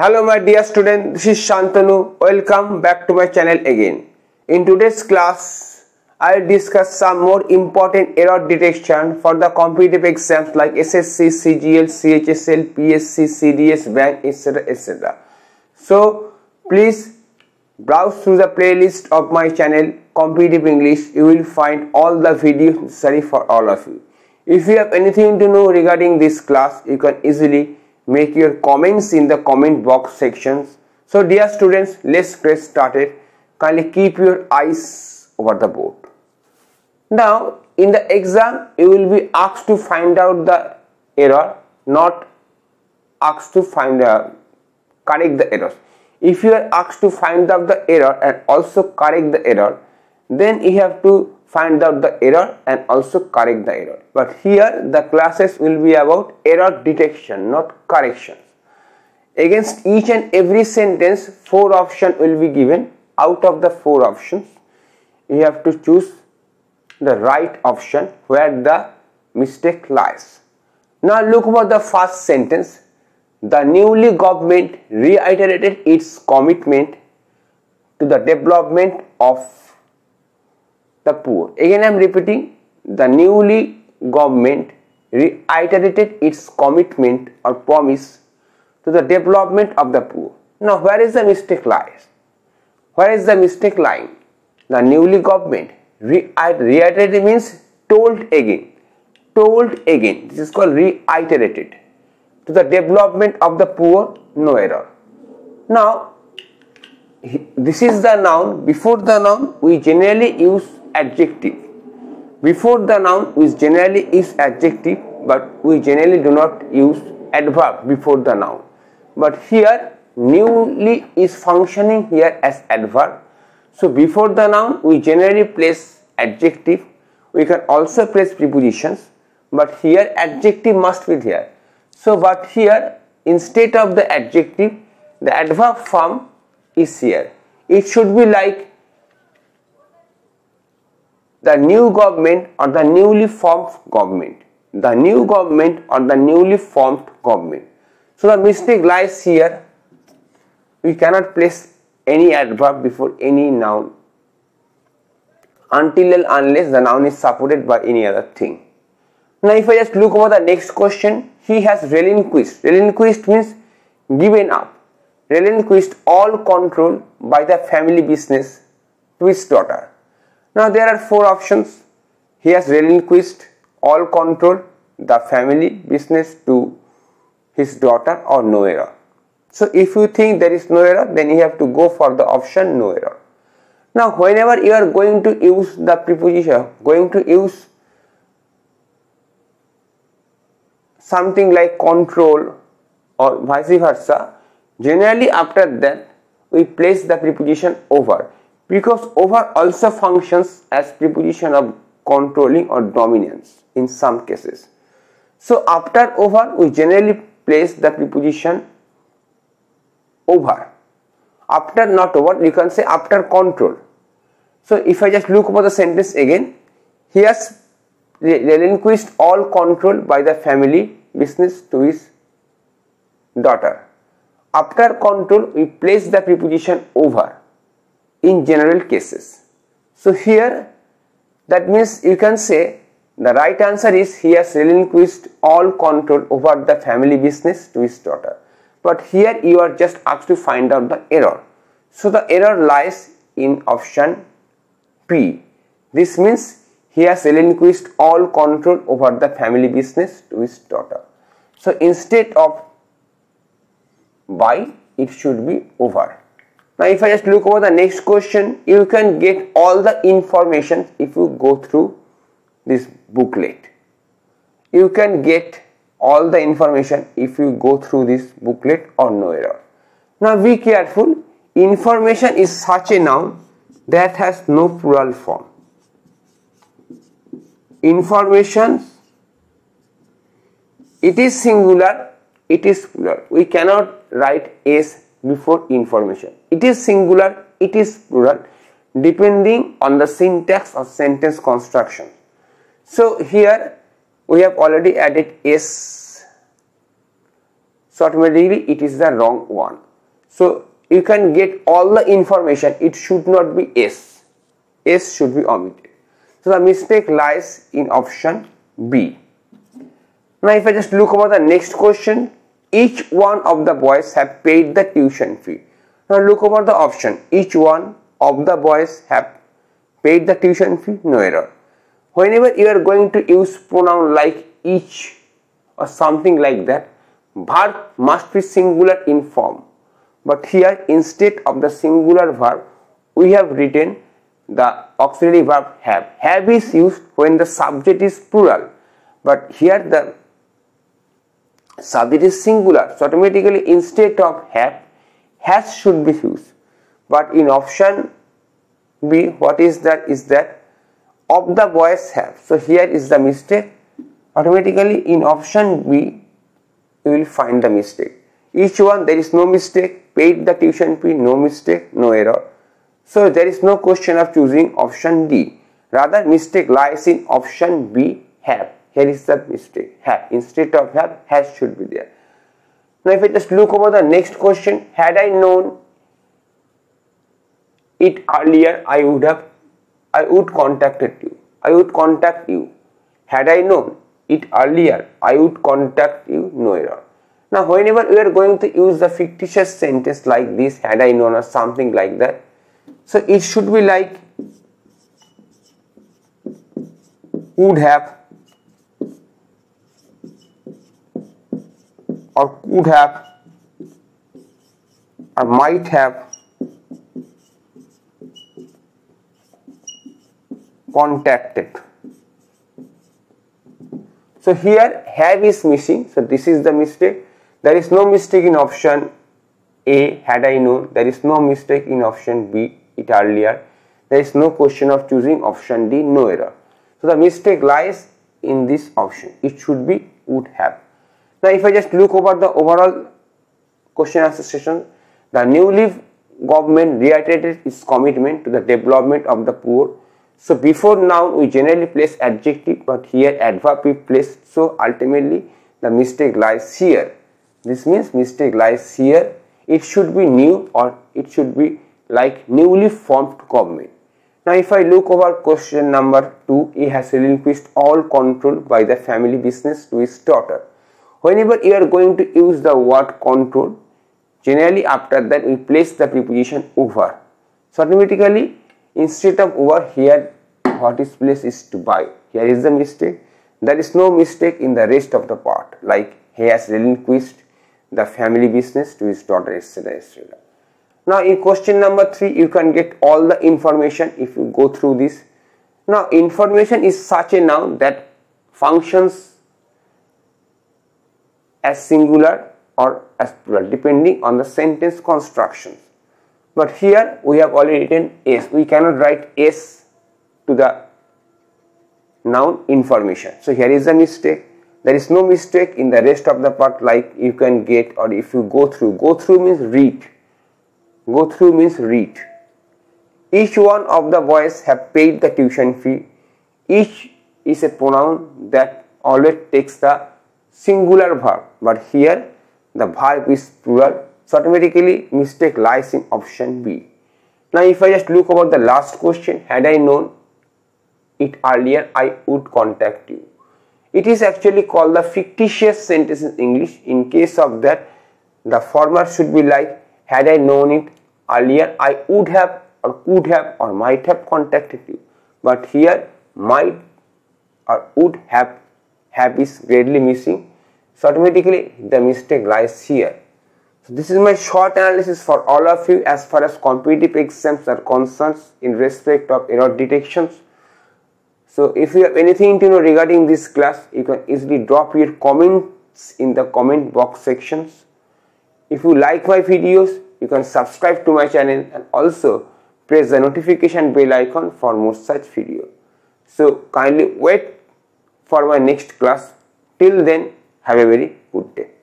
Hello my dear student, this is Shantanu. Welcome back to my channel again. In today's class, I will discuss some more important error detection for the competitive exams like SSC, CGL, CHSL, PSC, CDS, bank, etc. etc. So please browse through the playlist of my channel Competitive English. You will find all the videos necessary for all of you. If you have anything to know regarding this class, you can easily make your comments in the comment box sections. So dear students, let's get started. Kindly keep your eyes over the board. Now in the exam, you will be asked to find out the error, not asked to find correct the error. If you are asked to find out the error and also correct the error, then you have to find out the error and also correct the error. But here the classes will be about error detection, not correction. Against each and every sentence, 4 options will be given. Out of the 4 options, you have to choose the right option where the mistake lies. Now look about the first sentence. The newly government reiterated its commitment to the development of the poor. Again I am repeating, the newly government reiterated its commitment or promise to the development of the poor. Now where is the mistake lies? Where is the mistake lying? The newly government reiterated means told again. This is called reiterated. To the development of the poor, no error. Now this is the noun. Before the noun we generally use adjective. But we generally do not use adverb before the noun. But here newly is functioning here as adverb. So before the noun we generally place adjective. We can also place prepositions, but here adjective must be there. So but here instead of the adjective, the adverb form is here. It should be like the new government or the newly formed government. The new government or the newly formed government. So the mistake lies here. We cannot place any adverb before any noun until and unless the noun is supported by any other thing. Now if I just look over the next question, he has relinquished. Relinquished means given up. Relinquished all control by the family business to his daughter. Now there are 4 options. He has relinquished all control, the family business to his daughter, or no error. So if you think there is no error, then you have to go for the option no error. Now whenever you are going to use the preposition, going to use something like control or vice versa, generally after that we place the preposition over, because over also functions as preposition of controlling or dominance in some cases. So after over we generally place the preposition over. After not over, you can say after control. So if I just look over the sentence again, he has relinquished all control by the family business to his daughter. After control we place the preposition over in general cases. So here that means you can say the right answer is he has relinquished all control over the family business to his daughter. But here you are just asked to find out the error. So the error lies in option P. This means he has relinquished all control over the family business to his daughter. So instead of by, it should be over. Now if I just look over the next question, you can get all the information if you go through this booklet. You can get all the information if you go through this booklet or no error. Now be careful, information is such a noun that has no plural form. Information, it is singular, it is plural. We cannot write S before information. It is singular, it is plural, depending on the syntax or sentence construction. So here we have already added S. so automatically it is the wrong one. So you can get all the information, it should not be S. S should be omitted. So the mistake lies in option B. Now if I just look over the next question, each one of the boys have paid the tuition fee. Now look over the option, each one of the boys have paid the tuition fee, no error. Whenever you are going to use pronoun like each or something like that, verb must be singular in form. But here instead of the singular verb, we have written the auxiliary verb have. Have is used when the subject is plural, but here the subject is singular. So automatically instead of have, has should be used. But in option B, what is that? Is that of the boys have. So here is the mistake. Automatically in option B, you will find the mistake. Each one, there is no mistake, paid the tuition fee, no mistake, no error. So there is no question of choosing option D. Rather, mistake lies in option B, have. Here is the mistake, have. Instead of have, has should be there. Now if I just look over the next question, had I known it earlier, I would contacted you. I would contact you. Had I known it earlier, I would contact you, no error. Now whenever we are going to use the fictitious sentence like this, had I known or something like that, so it should be like would have or could have or might have contacted. So here have is missing, so this is the mistake. There is no mistake in option A, had I known. There is no mistake in option B, it earlier. There is no question of choosing option D, no error. So the mistake lies in this option. It should be would have. Now if I just look over the overall question answer session, the newly government reiterated its commitment to the development of the poor. So before noun we generally place adjective, but here adverb we place. So ultimately the mistake lies here. This means mistake lies here. It should be new, or it should be like newly formed government. Now if I look over question number 2, he has relinquished all control by the family business to his daughter. Whenever you are going to use the word control, generally after that we place the preposition over. So automatically instead of over, here what is placed is to buy. Here is the mistake. There is no mistake in the rest of the part, like he has relinquished the family business to his daughter, etc., etc. Now in question number 3, you can get all the information if you go through this. Now information is such a noun that functions as singular or as plural depending on the sentence constructions. But here we have already written S. We cannot write S to the noun information. So here is a mistake. There is no mistake in the rest of the part, like you can get or if you go through. Go through means read. Go through means read. Each one of the boys have paid the tuition fee. Each is a pronoun that always takes the singular verb. But here the verb is plural. So automatically mistake lies in option B. Now if I just look about the last question, had I known it earlier, I would contact you. It is actually called the fictitious sentence in English. In case of that, the former should be like had I known it earlier, I would have or could have or might have contacted you. But here might or would have is greatly missing. So automatically the mistake lies here. So this is my short analysis for all of you as far as competitive exams are concerned in respect of error detections. So if you have anything to know regarding this class, you can easily drop your comments in the comment box sections. If you like my videos, you can subscribe to my channel and also press the notification bell icon for more such videos. So kindly wait for my next class. Till then, have a very good day.